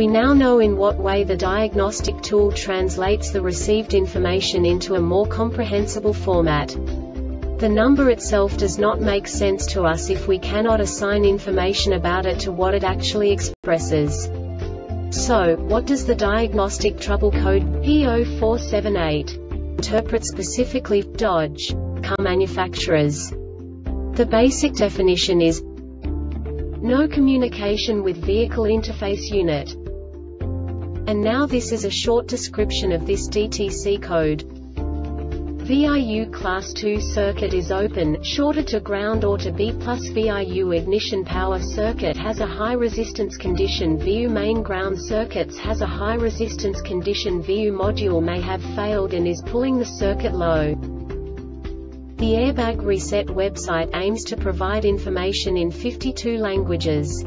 We now know in what way the diagnostic tool translates the received information into a more comprehensible format. The number itself does not make sense to us if we cannot assign information about it to what it actually expresses. So, what does the diagnostic trouble code P0478 interpret specifically for Dodge car manufacturers? The basic definition is no communication with vehicle interface unit. And now this is a short description of this DTC code. VIU Class 2 circuit is open, shorter to ground or to B+. VIU ignition power circuit has a high resistance condition. VIU main ground circuits has a high resistance condition. VIU module may have failed and is pulling the circuit low. The Airbag Reset website aims to provide information in 52 languages.